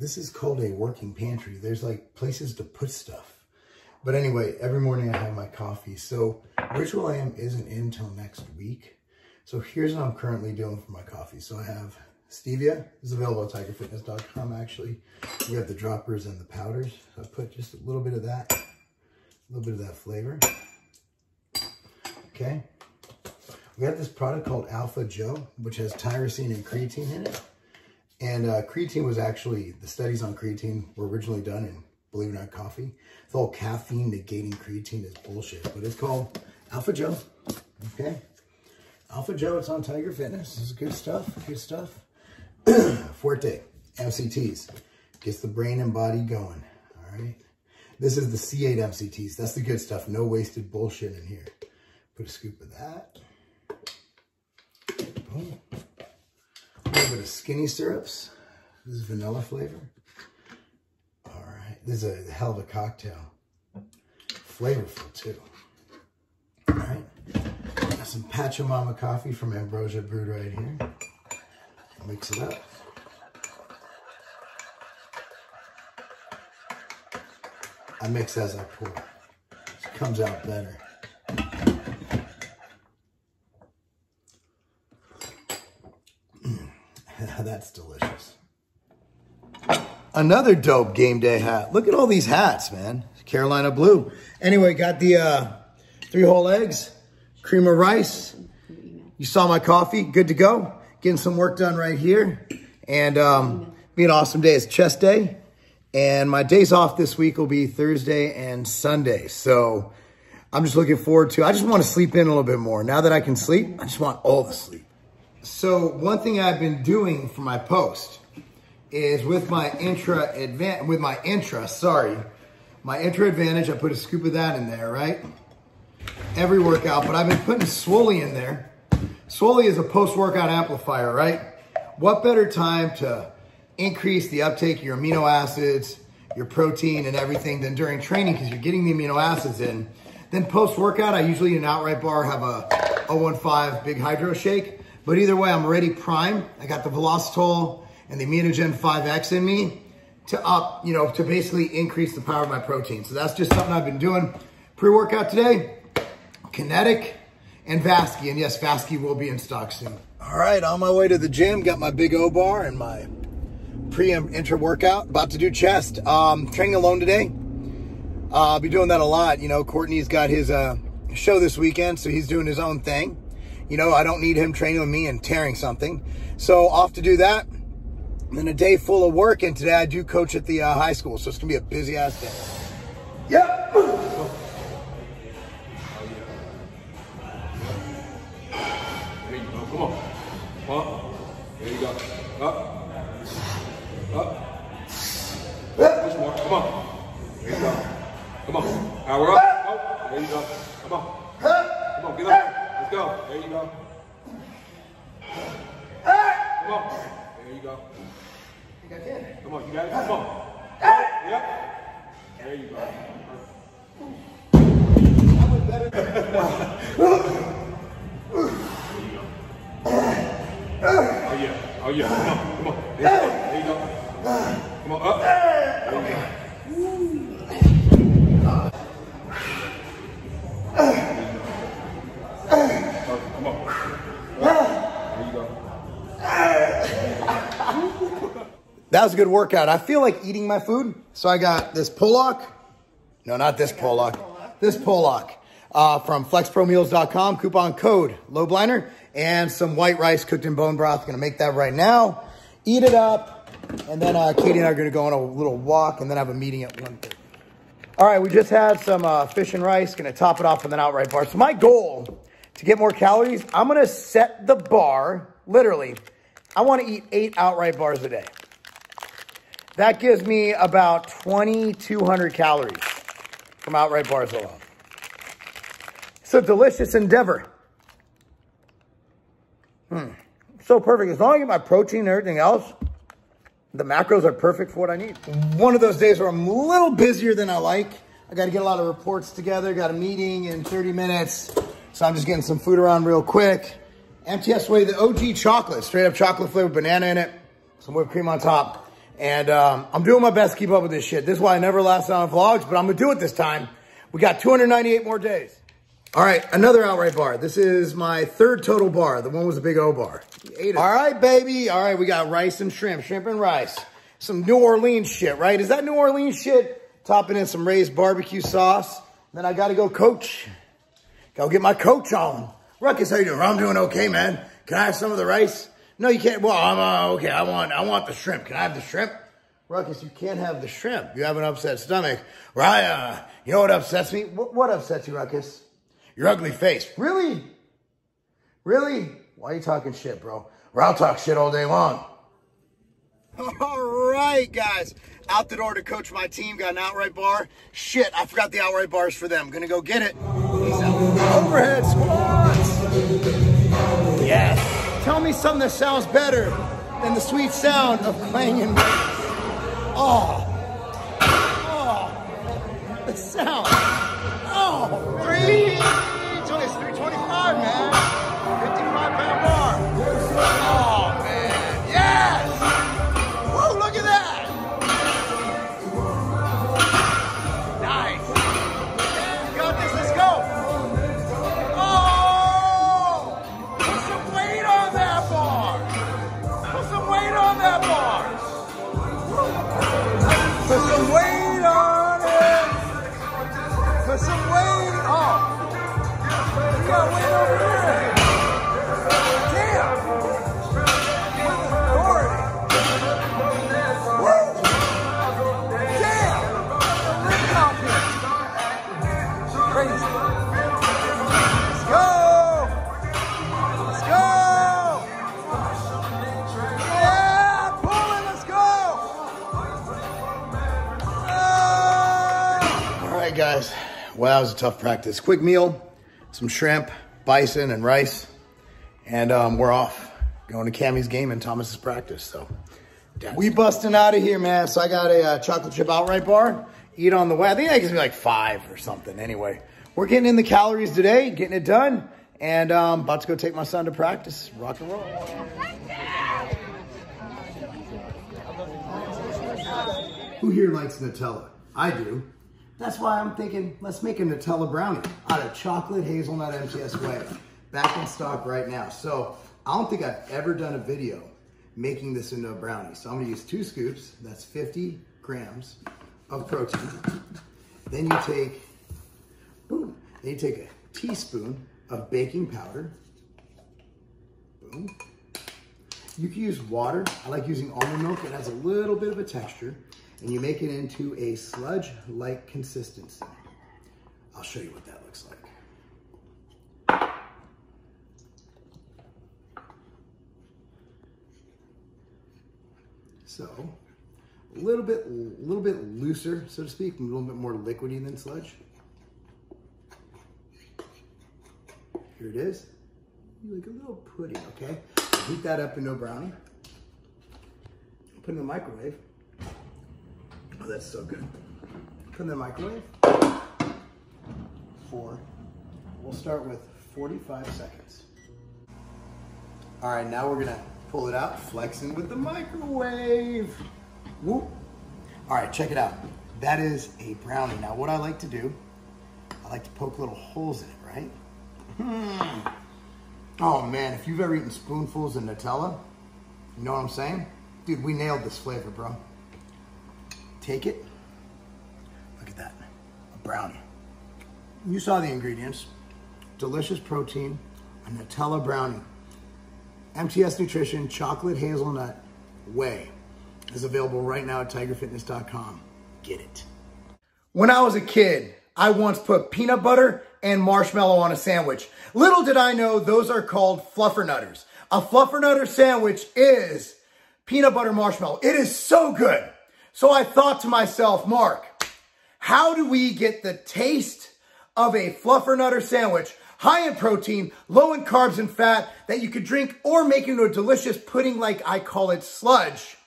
This is called a working pantry. There's like places to put stuff. But anyway, every morning I have my coffee. So Ritual AM isn't in till next week. So here's what I'm currently doing for my coffee. So I have Stevia. This is available at tigerfitness.com actually. We got the droppers and the powders. So I put just a little bit of that, a little bit of that flavor. Okay. We got this product called Alpha Joe, which has tyrosine and creatine in it. And creatine was actually, the studies on creatine were originally done in, believe it or not, coffee. It's all caffeine negating creatine is bullshit, but it's called Alpha Joe, okay? Alpha Joe, it's on Tiger Fitness. This is good stuff, good stuff. Fuerte, MCTs, gets the brain and body going, all right? This is the C8 MCTs. That's the good stuff, no wasted bullshit in here. Put a scoop of that. Boom. A little bit of skinny syrups. This is vanilla flavor. All right, this is a hell of a cocktail. Flavorful too. All right, got some Pachamama coffee from Ambrosia brewed right here. Mix it up. I mix as I pour. It comes out better. That's delicious. Another dope game day hat. Look at all these hats, man. Carolina blue. Anyway, got the 3 whole eggs, cream of rice. You saw my coffee. Good to go. Getting some work done right here. And be an awesome day. It's chest day. And my days off this week will be Thursday and Sunday. So I'm just looking forward to, I just want to sleep in a little bit more. Now that I can sleep, I just want all the sleep. So one thing I've been doing for my post is with my intra advantage, I put a scoop of that in there, right? Every workout, but I've been putting Swoley in there. Swoley is a post-workout amplifier, right? What better time to increase the uptake of your amino acids, your protein and everything than during training because you're getting the amino acids in. Then post-workout, I usually eat an Outright Bar, have a 015 big hydro shake. But either way, I'm already primed. I got the Velositol and the Aminogen 5X in me to up, you know, to basically increase the power of my protein. So that's just something I've been doing. Pre-workout today, Kinetic and Vasky. And yes, Vasky will be in stock soon. All right, on my way to the gym, got my big O-bar and my pre and inter workout. About to do chest. Training alone today. I'll be doing that a lot. You know, Courtney's got his show this weekend, so he's doing his own thing. You know, I don't need him training with me and tearing something. So off to do that. And then a day full of work. And today I do coach at the high school. So it's going to be a busy ass day. Yep. Oh. There you go. Come on. There you go. Up. There's more. Come on. There you go. Come on. All right, we're up. Oh, there you go. Come on. Come on, get up. Go. There you go. Come on. There you go. I think I can. Come on, you got it. Come on. Yep. There you go. That was better. There you go. Oh yeah. Oh yeah. Come on. Come on. There you go. Come on up. There you go. Come on. There you go. That was a good workout. I feel like eating my food. So I got this pollock. No, not this pollock. This pollock from flexpromeals.com. Coupon code lowbliner. And some white rice cooked in bone broth. Going to make that right now. Eat it up. And then Katie and I are going to go on a little walk. And then have a meeting at 1:30. All right, we just had some fish and rice. Going to top it off with an Outright Bar. So my goal to get more calories, I'm going to set the bar, literally, I want to eat 8 Outright Bars a day. That gives me about 2,200 calories from Outright Bars alone. It's a delicious endeavor. So perfect. As long as I get my protein and everything else, the macros are perfect for what I need. One of those days where I'm a little busier than I like. I got to get a lot of reports together. Got a meeting in 30 minutes. So I'm just getting some food around real quick. MTS Way, the OG chocolate, straight up chocolate flavored banana in it, some whipped cream on top, And I'm doing my best to keep up with this shit. This is why I never last on vlogs, but I'm going to do it this time. We got 298 more days. All right, another outright bar. This is my third total bar. The one was a big O-bar. All right, baby. All right, we got rice and shrimp. Shrimp and rice. Some New Orleans shit, right? Is that New Orleans shit? Topping in some raised barbecue sauce. Then I got to go coach. Go get my coach on. Ruckus, how you doing? I'm doing okay, man. Can I have some of the rice? No, you can't. Well, I'm okay. I want the shrimp. Can I have the shrimp? Ruckus, you can't have the shrimp. You have an upset stomach. Raya, you know what upsets me? What upsets you, Ruckus? Your ugly face. Really? Really? Why are you talking shit, bro? Or I'll talk shit all day long. All right, guys. Out the door to coach my team. Got an outright bar. Shit, I forgot the outright bars for them. Gonna go get it. Overhead squats. Yes. Tell me something that sounds better than the sweet sound of clanging weights. Oh. Oh. The sound. Oh. 320. It's 325, man. 55-pound bar. Oh, man. Yes. Whoa, look at that. Nice. Yeah, you got this. Let's go. Oh. Put some weight on it. Put some weight on. We got weight over here. Damn. With authority. Woo. Damn. Lift off here. Crazy. Let's go. Let's go. Yeah. Pull it. Let's go. Guys, wow, it was a tough practice. Quick meal, some shrimp, bison, and rice, and we're off. Going to Cammy's game and Thomas's practice. So we busting out of here, man. So I got a chocolate chip outright bar. Eat on the way. I think that gives me like 5 or something. Anyway, we're getting in the calories today, getting it done, and about to go take my son to practice. Rock and roll. Who here likes Nutella? I do. That's why I'm thinking, let's make a Nutella brownie out of chocolate hazelnut MTS whey. Back in stock right now. So I don't think I've ever done a video making this into a brownie. So I'm gonna use 2 scoops, that's 50 grams of protein. Then you take, boom, then you take a teaspoon of baking powder. Boom. You can use water. I like using almond milk. It has a little bit of a texture. And you make it into a sludge-like consistency. I'll show you what that looks like. So, a little bit looser, so to speak, a little bit more liquidy than sludge. Here it is. Like a little pudding, okay? Heat that up into a brownie. Put it in the microwave. Oh, that's so good. Put in the microwave for, we'll start with 45 seconds. All right, now we're gonna pull it out, flexing with the microwave. Whoop. All right, check it out. That is a brownie. Now, what I like to do, I like to poke little holes in it, right? Oh man, if you've ever eaten spoonfuls of Nutella, you know what I'm saying? Dude, we nailed this flavor, bro. Take it, look at that, a brownie. You saw the ingredients, delicious protein, a Nutella brownie. MTS Nutrition Chocolate Hazelnut Whey is available right now at tigerfitness.com. Get it. When I was a kid, I once put peanut butter and marshmallow on a sandwich. Little did I know those are called fluffernutters. A fluffernutter sandwich is peanut butter marshmallow. It is so good. So I thought to myself, Mark, how do we get the taste of a fluffernutter sandwich, high in protein, low in carbs and fat, that you could drink or make into a delicious pudding like I call it sludge,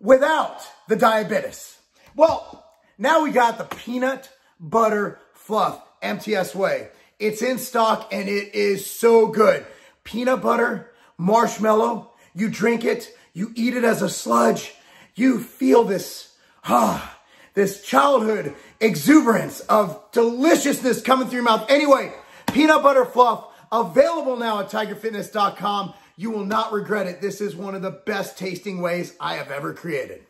without the diabetes? Well, now we got the peanut butter fluff MTS whey. It's in stock and it is so good. Peanut butter, marshmallow, you drink it, you eat it as a sludge, you feel this, this childhood exuberance of deliciousness coming through your mouth. Anyway, peanut butter fluff, available now at tigerfitness.com. You will not regret it. This is one of the best tasting ways I have ever created.